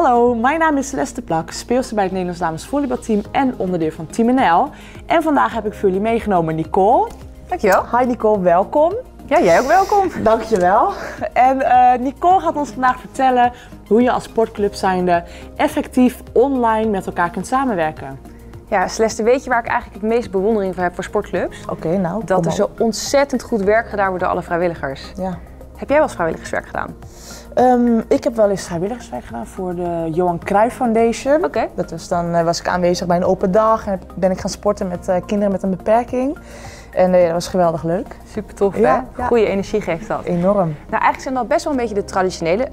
Hallo, mijn naam is Celeste Plak, speelster bij het Nederlands dames volleybalteam en onderdeel van Team NL. En vandaag heb ik voor jullie meegenomen Nicole. Dankjewel. Hi Nicole, welkom. Ja, jij ook welkom. Dankjewel. En Nicole gaat ons vandaag vertellen hoe je als sportclub zijnde effectief online met elkaar kunt samenwerken. Ja, Celeste, weet je waar ik eigenlijk het meest bewondering voor heb voor sportclubs? Oké, nou, dat er zo ontzettend goed werk gedaan wordt door alle vrijwilligers. Ja. Heb jij wel eens vrijwilligerswerk gedaan? Ik heb wel eens vrijwilligerswerk gedaan voor de Johan Cruijff Foundation. Okay. Dat was dan was ik aanwezig bij een open dag en ben ik gaan sporten met kinderen met een beperking. En dat was geweldig leuk. Super tof, ja, hè? Ja. Goede energie geeft dat. Enorm. Nou, eigenlijk zijn dat best wel een beetje de traditionele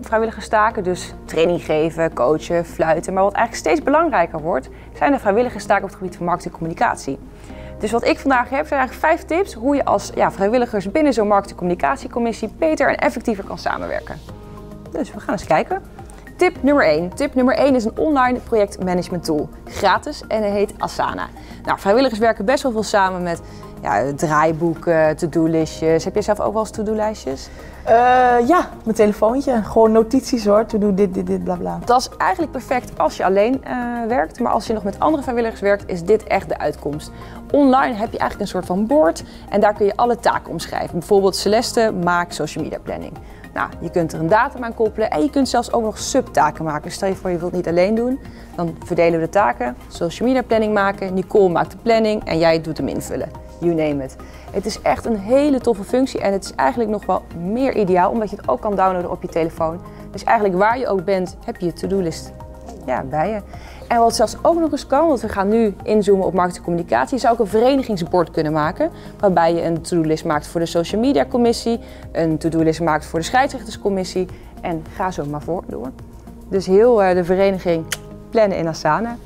vrijwilligerstaken. Dus training geven, coachen, fluiten. Maar wat eigenlijk steeds belangrijker wordt, zijn de vrijwilligerstaken op het gebied van marketing en communicatie. Dus wat ik vandaag heb, zijn eigenlijk 5 tips hoe je als vrijwilligers binnen zo'n marketing-communicatiecommissie beter en effectiever kan samenwerken. Dus we gaan eens kijken. Tip nummer 1. Tip nummer 1 is een online projectmanagement tool. Gratis en hij heet Asana. Nou, vrijwilligers werken best wel veel samen met draaiboeken, to-do-listjes. Heb jij zelf ook wel eens to-do-lijstjes? Ja, mijn telefoontje. Gewoon notities hoor. To-do dit, dit, dit, bla bla. Dat is eigenlijk perfect als je alleen werkt. Maar als je nog met andere vrijwilligers werkt, is dit echt de uitkomst. Online heb je eigenlijk een soort van bord en daar kun je alle taken omschrijven. Bijvoorbeeld Celeste, maak social media planning. Nou, je kunt er een datum aan koppelen en je kunt zelfs ook nog subtaken maken. Dus stel je voor je wilt het niet alleen doen, dan verdelen we de taken. Social media planning maken, Nicole maakt de planning en jij doet hem invullen. You name it. Het is echt een hele toffe functie en het is eigenlijk nog wel meer ideaal omdat je het ook kan downloaden op je telefoon. Dus eigenlijk waar je ook bent, heb je je to-do-list bij je. En wat zelfs ook nog eens kan, want we gaan nu inzoomen op marketingcommunicatie, je zou ook een verenigingsbord kunnen maken waarbij je een to-do-list maakt voor de social media commissie, een to-do-list maakt voor de scheidsrechterscommissie en ga zo maar door. Dus heel de vereniging plannen in Asana.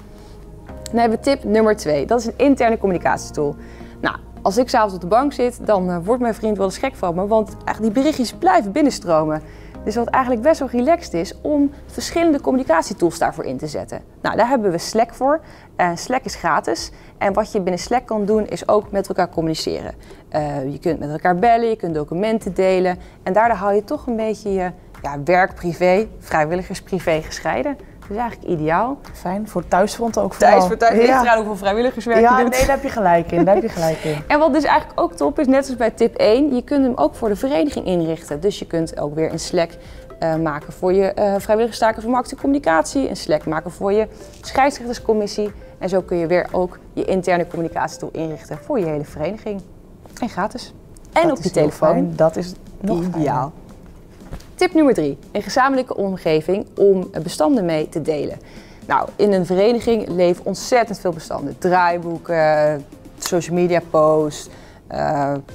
Dan hebben we tip nummer 2, dat is een interne communicatietool. Nou, als ik 's avonds op de bank zit, dan wordt mijn vriend wel eens gek van me, want eigenlijk die berichtjes blijven binnenstromen. Dus wat eigenlijk best wel relaxed is om verschillende communicatietools daarvoor in te zetten. Nou, daar hebben we Slack voor. Slack is gratis en wat je binnen Slack kan doen is ook met elkaar communiceren. Je kunt met elkaar bellen, je kunt documenten delen en daardoor hou je toch een beetje je werk-privé, vrijwilligers-privé gescheiden. Dat is eigenlijk ideaal. Fijn, voor thuisfront ook vooral. Thuis, ligt eraan hoeveel vrijwilligerswerk je doet. Nee, daar heb je gelijk in, daar heb je gelijk in. En wat dus eigenlijk ook top is, net als bij tip 1, je kunt hem ook voor de vereniging inrichten. Dus je kunt ook weer een Slack maken voor je vrijwilligerstaken voor marketing en communicatie, een Slack maken voor je scheidsrechterscommissie. En zo kun je weer ook je interne communicatietool inrichten voor je hele vereniging. En gratis. En dat op je telefoon. Fijn. Dat is nog ideaal. Fijn. Tip nummer 3. Een gezamenlijke omgeving om bestanden mee te delen. Nou, in een vereniging leven ontzettend veel bestanden. Draaiboeken, social media posts,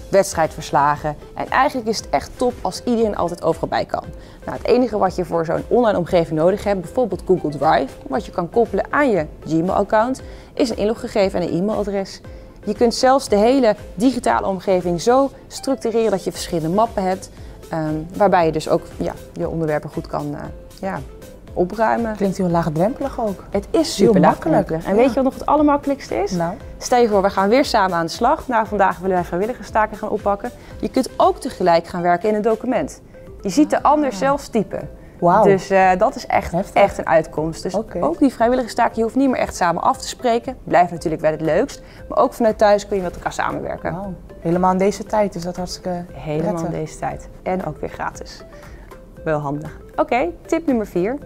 wedstrijdverslagen. En eigenlijk is het echt top als iedereen altijd overal bij kan. Nou, het enige wat je voor zo'n online omgeving nodig hebt, bijvoorbeeld Google Drive, wat je kan koppelen aan je Gmail-account, is een inloggegeven en een e-mailadres. Je kunt zelfs de hele digitale omgeving zo structureren dat je verschillende mappen hebt. Waarbij je dus ook je onderwerpen goed kan opruimen. Klinkt heel laagdrempelig ook. Het is super makkelijk. En weet je wat nog het allermakkelijkste is? Nou. Stel je voor, we gaan weer samen aan de slag. Nou, vandaag willen wij vrijwilligerstaken gaan oppakken. Je kunt ook tegelijk gaan werken in een document. Je ziet de ander zelfs typen. Wow. Dus dat is echt een uitkomst. Dus ook die vrijwilligerstaken, je hoeft niet meer echt samen af te spreken. Blijft natuurlijk wel het leukst. Maar ook vanuit thuis kun je met elkaar samenwerken. Wow. Helemaal in deze tijd is dat hartstikke prettig. Helemaal in deze tijd. En ook weer gratis. Wel handig. Oké, tip nummer 4.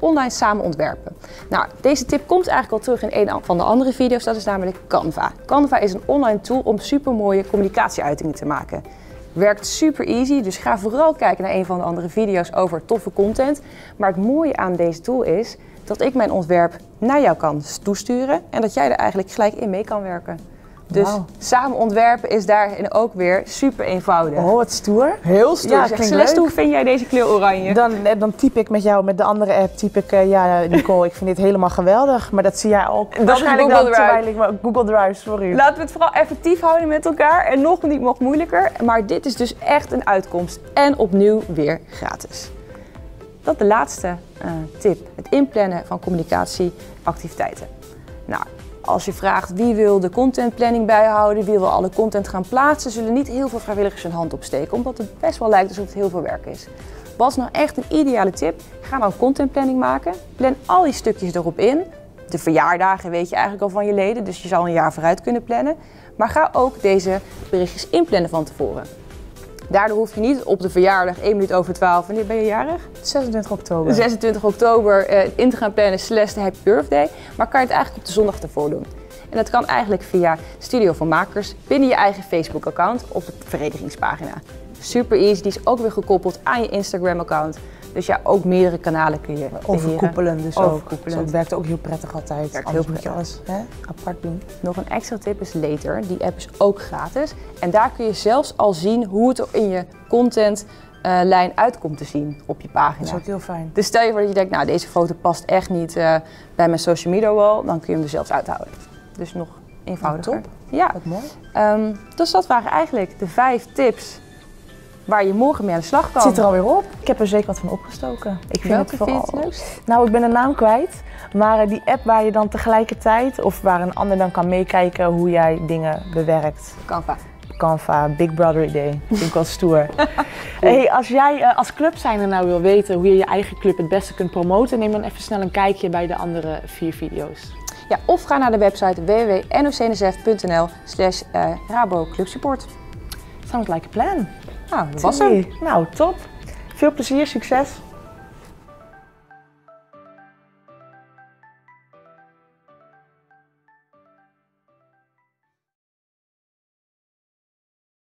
Online samen ontwerpen. Nou, deze tip komt eigenlijk al terug in een van de andere video's. Dat is namelijk Canva. Canva is een online tool om supermooie communicatieuitingen te maken. Werkt super easy, dus ga vooral kijken naar een van de andere video's over toffe content. Maar het mooie aan deze tool is dat ik mijn ontwerp naar jou kan toesturen en dat jij er eigenlijk gelijk in mee kan werken. Dus samen ontwerpen is daarin ook weer super eenvoudig. Oh, wat stoer. Heel stoer. Ja, Celeste, hoe vind jij deze kleur oranje? Dan typ ik met jou, met de andere app, typ ik, Nicole, ik vind dit helemaal geweldig. Maar dat zie jij ook. Dat waarschijnlijk dan terwijl ik Google Drive, sorry. Laten we het vooral effectief houden met elkaar en nog niet nog moeilijker. Maar dit is dus echt een uitkomst en opnieuw weer gratis. Dat de laatste tip, het inplannen van communicatieactiviteiten. Nou. Als je vraagt wie wil de contentplanning bijhouden, wie wil alle content gaan plaatsen, zullen niet heel veel vrijwilligers hun hand opsteken, omdat het best wel lijkt alsof het heel veel werk is. Wat is nou echt een ideale tip? Ga nou een contentplanning maken, plan al die stukjes erop in. De verjaardagen weet je eigenlijk al van je leden, dus je zal een jaar vooruit kunnen plannen. Maar ga ook deze berichtjes inplannen van tevoren. Daardoor hoef je niet op de verjaardag 11:51. Wanneer ben je jarig? 26 oktober. 26 oktober in te gaan plannen, Celeste Happy Birthday. Maar kan je het eigenlijk op de zondag ervoor doen. En dat kan eigenlijk via Studio van Makers binnen je eigen Facebook account op de verenigingspagina. Super easy, die is ook weer gekoppeld aan je Instagram account. Dus ja, ook meerdere kanalen kun je beheren. Overkoepelend dus overkoepelend. Zo, het werkt ook heel prettig altijd. Werkt heel prettig. Alles hè, apart doen. Nog een extra tip is Later. Die app is ook gratis. En daar kun je zelfs al zien hoe het in je contentlijn uitkomt te zien op je pagina. Dat is ook heel fijn. Dus stel je voor dat je denkt, nou deze foto past echt niet bij mijn social media wall. Dan kun je hem er zelfs uithouden. Dus nog eenvoudiger. Nou, top. Ja. Wat mooi. Dus dat waren eigenlijk de 5 tips waar je morgen mee aan de slag kan. Het zit er alweer op. Ik heb er zeker wat van opgestoken. Welke vind je het leukst? Nou, ik ben de naam kwijt. Maar die app waar je dan tegelijkertijd, of waar een ander dan kan meekijken hoe jij dingen bewerkt. Canva. Canva, Big Brother idee. Vind ik wel stoer. Hey, als jij als clubzijnde nou wil weten hoe je je eigen club het beste kunt promoten, neem dan even snel een kijkje bij de andere 4 video's. Ja, of ga naar de website www.nocnsf.nl/Rabo Club Support. Sounds like a plan. Nou, dat was hem. Nou, top. Veel plezier, succes.